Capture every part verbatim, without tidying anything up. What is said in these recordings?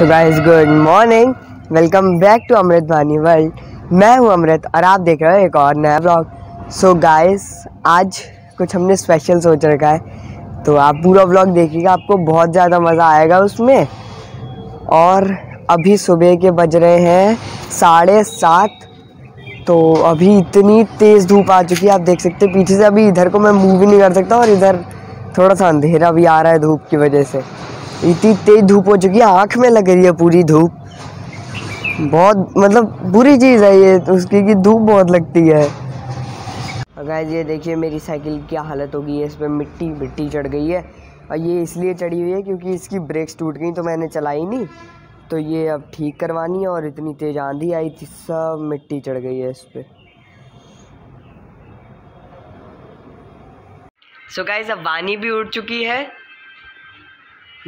So guys good morning, welcome back to Amritvani world. मैं हूं अमृत और आप देख रहे हो एक और नया व्लॉग। सो गाइस आज कुछ हमने स्पेशल सोच रखा है, तो आप पूरा व्लॉग देखिएगा, आपको बहुत ज़्यादा मज़ा आएगा उसमें। और अभी सुबह के बज रहे हैं साढ़े सात, तो अभी इतनी तेज़ धूप आ चुकी है, आप देख सकते हैं पीछे से। अभी इधर को मैं मूव ही नहीं कर सकता और इधर थोड़ा सा अंधेरा भी आ रहा है धूप की वजह से। इतनी तेज़ धूप हो चुकी है, आँख में लग रही है पूरी धूप। बहुत मतलब बुरी चीज़ है ये तो, उसकी कि धूप बहुत लगती है। अगर ये देखिए मेरी साइकिल क्या हालत हो गई है, इस पर मिट्टी मिट्टी चढ़ गई है। और ये इसलिए चढ़ी हुई है क्योंकि इसकी ब्रेक्स टूट गई, तो मैंने चलाई नहीं, तो ये अब ठीक करवानी है। और इतनी तेज़ आंधी आई थी, सब मिट्टी चढ़ गई है इस पर। सो गाइस अब वानी भी उठ चुकी है।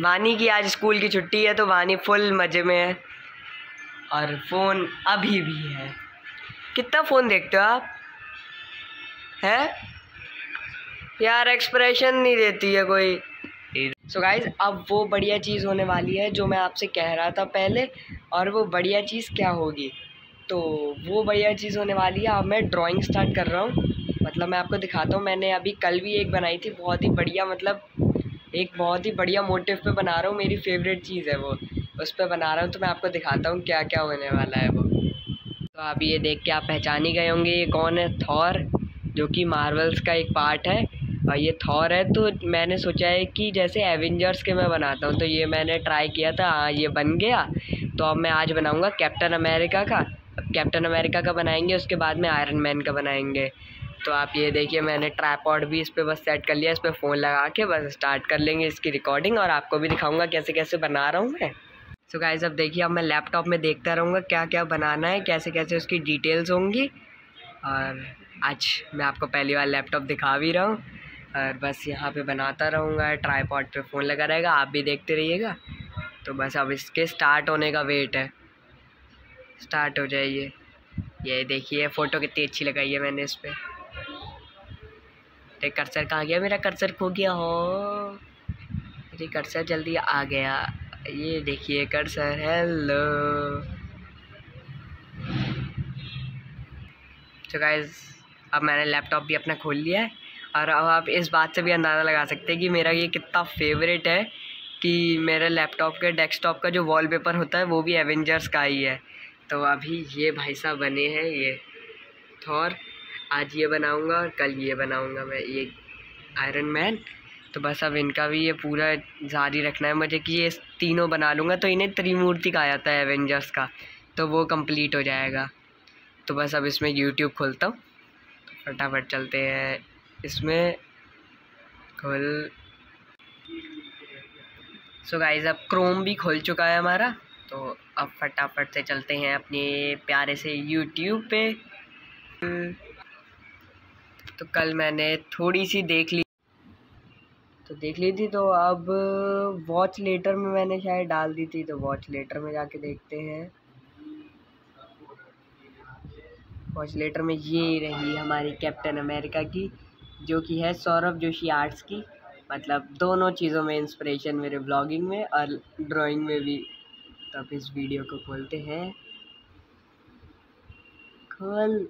वानी की आज स्कूल की छुट्टी है, तो वानी फुल मज़े में है। और फ़ोन अभी भी है। कितना फ़ोन देखते हो आप? है यार, एक्सप्रेशन नहीं देती है कोई। सो so गाइज़ अब वो बढ़िया चीज़ होने वाली है जो मैं आपसे कह रहा था पहले। और वो बढ़िया चीज़ क्या होगी, तो वो बढ़िया चीज़ होने वाली है, अब मैं ड्राइंग स्टार्ट कर रहा हूँ। मतलब मैं आपको दिखाता हूँ, मैंने अभी कल भी एक बनाई थी बहुत ही बढ़िया, मतलब एक बहुत ही बढ़िया मोटिव पे बना रहा हूँ। मेरी फेवरेट चीज़ है वो, उस पर बना रहा हूँ, तो मैं आपको दिखाता हूँ क्या क्या होने वाला है वो। तो आप ये देख के आप पहचान ही गए होंगे ये कौन है, थॉर, जो कि मार्वल्स का एक पार्ट है। और ये थॉर है, तो मैंने सोचा है कि जैसे एवेंजर्स के मैं बनाता हूँ, तो ये मैंने ट्राई किया था। हाँ ये बन गया, तो अब मैं आज बनाऊँगा कैप्टन अमेरिका का। अब कैप्टन अमेरिका का बनाएंगे, उसके बाद में आयरन मैन का बनाएंगे। तो आप ये देखिए मैंने ट्राइपॉड भी इस पर बस सेट कर लिया, इस पर फ़ोन लगा के बस स्टार्ट कर लेंगे इसकी रिकॉर्डिंग। और आपको भी दिखाऊंगा कैसे कैसे बना रहा हूँ मैं। सो गाइस अब देखिए, अब मैं लैपटॉप में देखता रहूँगा क्या क्या बनाना है, कैसे कैसे उसकी डिटेल्स होंगी। और आज मैं आपको पहली बार लैपटॉप दिखा भी रहा हूँ, और बस यहाँ पर बनाता रहूँगा, ट्राइपॉड पर फ़ोन लगा रहेगा, आप भी देखते रहिएगा। तो बस अब इसके स्टार्ट होने का वेट है, स्टार्ट हो जाइए। ये देखिए फ़ोटो कितनी अच्छी लगाई है मैंने इस पर। अरे कर्सर कहाँ गया मेरा, कर्सर खो गया हो। अरे कर्सर जल्दी आ गया, ये देखिए कर्सर। हेलो तो गाइस अब मैंने लैपटॉप भी अपना खोल लिया है। और अब आप इस बात से भी अंदाज़ा लगा सकते हैं कि मेरा ये कितना फेवरेट है, कि मेरे लैपटॉप के डेस्कटॉप का जो वॉलपेपर होता है वो भी एवेंजर्स का ही है। तो अभी ये भाई साहब बने हैं, ये थॉर, आज ये बनाऊंगा और कल ये बनाऊंगा मैं, ये आयरन मैन। तो बस अब इनका भी ये पूरा जारी रखना है मुझे, कि ये तीनों बना लूँगा। तो इन्हें त्रिमूर्ति कहा जाता है एवेंजर्स का, तो वो कंप्लीट हो जाएगा। तो बस अब इसमें यूट्यूब खोलता हूँ, तो फटाफट चलते हैं इसमें खोल। सो गाइस अब क्रोम भी खोल चुका है हमारा, तो अब फटाफट से चलते हैं अपने प्यारे से यूट्यूब पे। तो कल मैंने थोड़ी सी देख ली तो देख ली थी, तो अब वॉच लेटर में मैंने शायद डाल दी थी, तो वॉच लेटर में जाके देखते हैं। वॉच लेटर में ये रही हमारी कैप्टन अमेरिका की, जो कि है सौरभ जोशी आर्ट्स की। मतलब दोनों चीज़ों में इंस्पिरेशन मेरे ब्लॉगिंग में और ड्राइंग में भी। तो अब इस वीडियो को खोलते हैं, खोल।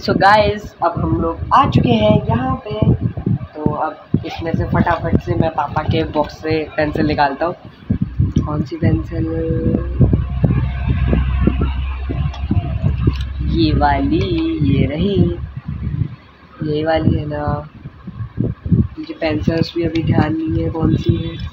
सो so गाइज़ अब हम लोग आ चुके हैं यहाँ पे। तो अब इसमें से फटाफट से मैं पापा के बॉक्स से पेंसिल निकालता हूँ। कौन सी पेंसिल, ये वाली, ये रही, ये वाली है ना। मुझे पेंसिल्स भी अभी ध्यान नहीं है कौन सी है।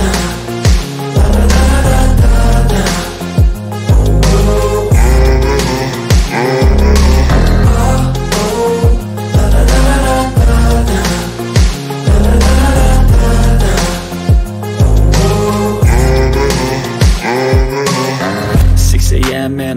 la. La, la, la, la, la, la. Oh, oh. Oh, oh, la, la, la, la, la, la. La, la, la, la, la, la. Oh, oh. six a m and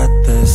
this.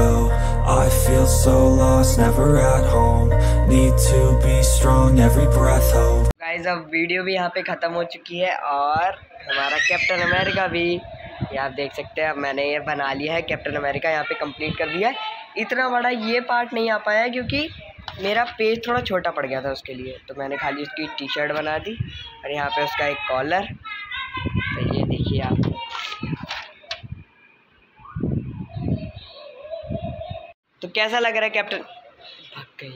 go. I feel so lost, never at home. Need to be strong, every breath hold. Guys अब video भी यहाँ पे ख़त्म हो चुकी है और हमारा कैप्टन अमेरिका भी, ये आप देख सकते हैं, अब मैंने ये बना लिया है कैप्टन अमेरिका, यहाँ पे कंप्लीट कर दिया है। इतना बड़ा ये पार्ट नहीं आ पाया क्योंकि मेरा पेज थोड़ा छोटा पड़ गया था उसके लिए, तो मैंने खाली उसकी टी शर्ट बना दी और यहाँ पे उसका एक कॉलर। तो ये देखिए आप, तो कैसा लग रहा है कैप्टन? भाग गई,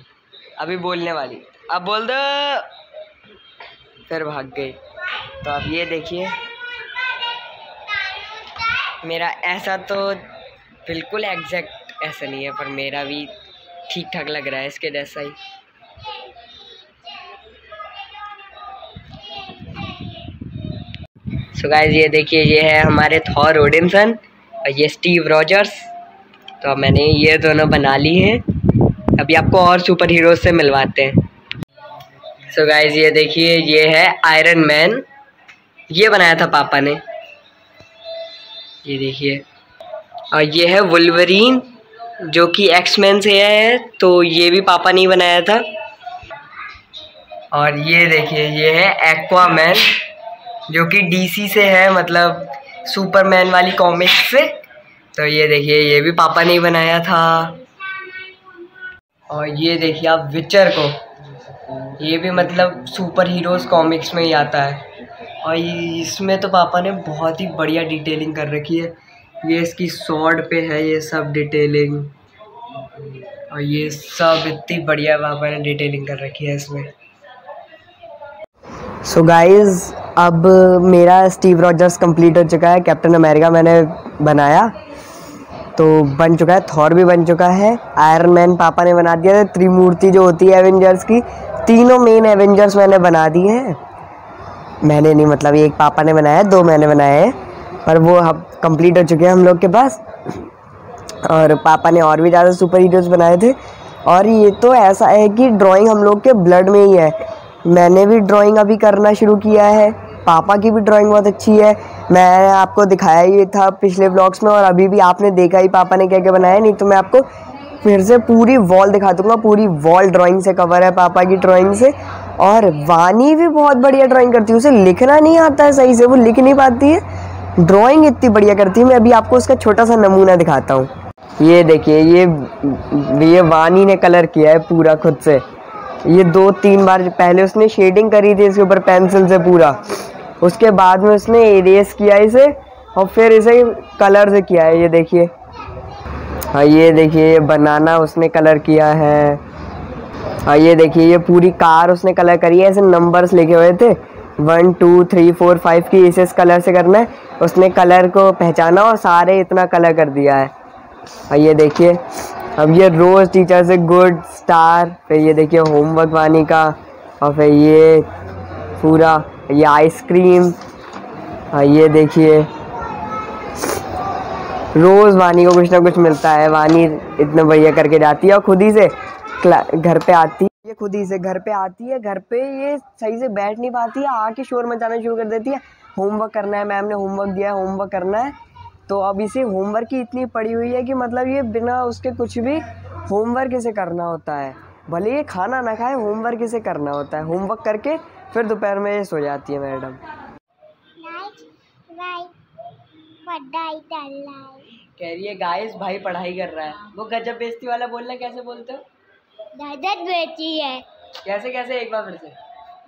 अभी बोलने वाली, अब बोल दो, फिर भाग गई। तो आप ये देखिए, मेरा ऐसा तो बिल्कुल एग्जैक्ट ऐसा नहीं है पर मेरा भी ठीक ठाक लग रहा है इसके जैसा ही। सो so गाइस ये देखिए, ये है हमारे थॉर ओडिन्सन और ये स्टीव रॉजर्स। तो मैंने ये दोनों बना ली हैं, अभी आपको और सुपर हीरोज से मिलवाते हैं। सो so गाइस ये देखिए, ये है आयरन मैन, ये बनाया था पापा ने, ये देखिए। और ये है वुल्वरीन जो कि एक्स मैन से है, तो ये भी पापा ने बनाया था। और ये देखिए, ये है एक्वा मैन जो कि डीसी से है, मतलब सुपरमैन वाली कॉमिक्स से, तो ये देखिए ये भी पापा ने बनाया था। और ये देखिए आप विचर को, ये भी मतलब सुपर हीरोज़ कॉमिक्स में ही आता है और इसमें तो पापा ने बहुत ही बढ़िया डिटेलिंग कर रखी है। ये इसकी सॉर्ड पे है ये सब डिटेलिंग, और ये सब इतनी बढ़िया पापा ने डिटेलिंग कर रखी है इसमें। सो so गाइज़ अब मेरा स्टीव रॉजर्स कंप्लीट हो चुका है, कैप्टन अमेरिका मैंने बनाया तो बन चुका है, थॉर भी बन चुका है, आयरन मैन पापा ने बना दिया है, त्रिमूर्ति जो होती है एवेंजर्स की, तीनों मेन एवेंजर्स मैंने बना दी हैं। मैंने नहीं, मतलब एक पापा ने बनाया है, दो मैंने बनाए हैं, पर वो हम कंप्लीट हो चुके हैं हम लोग के पास। और पापा ने और भी ज़्यादा सुपर हीरोज़ बनाए थे। और ये तो ऐसा है कि ड्राइंग हम लोग के ब्लड में ही है, मैंने भी ड्राइंग अभी करना शुरू किया है, पापा की भी ड्राइंग बहुत अच्छी है। मैंने आपको दिखाया ही था पिछले ब्लॉग्स में और अभी भी आपने देखा ही पापा ने क्या क्या बनाया, नहीं तो मैं आपको फिर से पूरी वॉल दिखा दूंगा, पूरी वॉल ड्राइंग से कवर है पापा की ड्राइंग से। और वानी भी बहुत बढ़िया ड्राइंग करती है, उसे लिखना नहीं आता है सही से, वो लिख नहीं पाती है, ड्राइंग इतनी बढ़िया करती है। मैं अभी आपको उसका छोटा सा नमूना दिखाता हूँ। ये देखिए, ये ये वानी ने कलर किया है पूरा खुद से, ये दो तीन बार पहले उसने शेडिंग करी थी इसके ऊपर पेंसिल से पूरा, उसके बाद में उसने इरेज किया इसे और फिर इसे कलर से किया है। ये देखिए, हाँ ये देखिए, ये बनाना उसने कलर किया है। हाँ ये देखिए, ये पूरी कार उसने कलर करी है, ऐसे नंबर्स लिखे हुए थे one two three four five की, इसे इस कलर से करना है। उसने कलर को पहचाना और सारे इतना कलर कर दिया है। और ये देखिए अब ये रोज़ टीचर से गुड स्टार, फिर ये देखिए होमवर्क वानी का, और फिर ये पूरा ये आइसक्रीम, और ये देखिए रोज़ वानी को कुछ ना कुछ मिलता है। वानी इतना बढ़िया करके जाती है और खुद ही से घर पे आती है, ये खुद ही से घर पे आती है, घर पे ये सही से बैठ नहीं पाती है, आके शोर मचाना शुरू कर देती है। होमवर्क करना है, मैम ने होमवर्क दिया है, होमवर्क करना है। तो अब इसे होमवर्क की इतनी पड़ी हुई है कि मतलब ये बिना उसके कुछ भी होमवर्क इसे करना होता है, भले ये खाना ना खाए, होमवर्क इसे करना होता है। होमवर्क करके फिर दोपहर में ये सो जाती है मैडम। पढ़ाई कर रहा है, कह रही है गाइस भाई पढ़ाई कर रहा है। वो गजब बेइज्जती वाला बोलना कैसे बोलते हो? गजब बेइज्जती है। कैसे कैसे एक बार फिर से?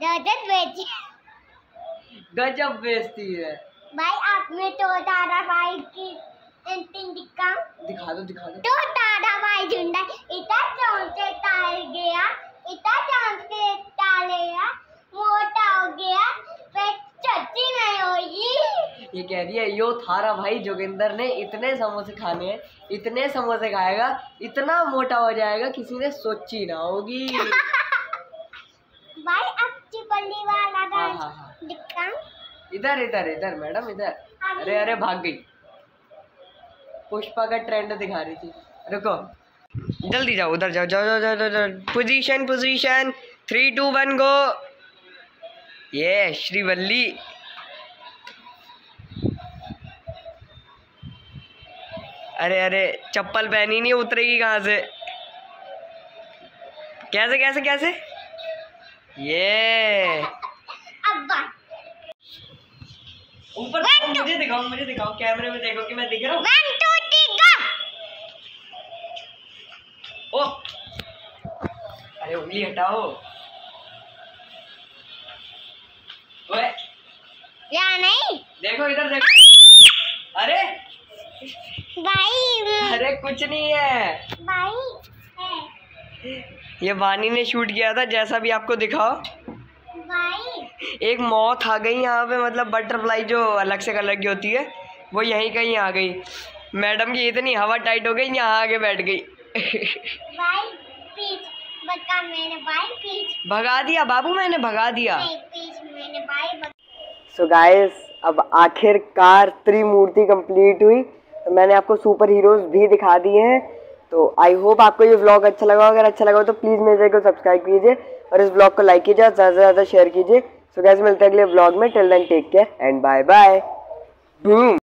गजब बेइज्जती है। गजब बेइज्जती है भाई। आपने तो तारा भाई की पेंटिंग दिखा दिखा दो दिखा दो। तो तारा भाई झुंडा इतना चांद से ताल गया, इतना चांद से तालेगा, मोटा हो गया, फिर चट्टी नहीं होगी। ये कह रही है यो थारा भाई जोगिंदर ने इतने समोसे खाने हैं, इतने समोसे खाएगा, इतना मोटा हो जाएगा, किसी ने सोची ना होगी। भाई आप चिपली वाला डांस दिखा। इधर इधर इधर मैडम इधर। अरे अरे भाग गई। पुष्पा का ट्रेंड दिखा रही थी। रुको जल्दी जाओ, उधर जाओ जाओ जाओ जाओ जाओ। Position position three two one go. ये श्रीवल्ली अरे अरे चप्पल पहनी नहीं, उतरेगी कहाँ से? कैसे कैसे कैसे? ये ऊपर मुझे दिखाओ, मुझे दिखाओ, कैमरे में देखो कि मैं दिख रहा हूँ। One two three go. ओ अरे उंगली हटाओ। या नहीं देखो इधर देखो। अरे भाई अरे कुछ नहीं है भाई। ये वानी ने शूट किया था, जैसा भी आपको दिखाओ भाई। एक मौत आ गई यहाँ पे, मतलब बटरफ्लाई जो अलग से कलर की होती है वो यहीं कहीं आ गई। मैडम की इतनी हवा टाइट हो गई, यहाँ आके बैठ गई। भाई प्लीज भगा, मैंने भाई प्लीज भगा दिया बाबू, मैंने भगा दिया। सो गाइस अब आखिरकार त्रिमूर्ति कंप्लीट हुई। तो मैंने आपको सुपर हीरोज भी दिखा दिए हैं। तो आई होप आपको ये व्लॉग अच्छा लगा। अगर अच्छा लगा हो तो प्लीज़ मेरे चैनल को सब्सक्राइब कीजिए और इस व्लॉग को लाइक कीजिए और ज़्यादा से ज़्यादा शेयर कीजिए। सो गाइस मिलते हैं अगले व्लॉग में। Till then take care and bye bye. Boom.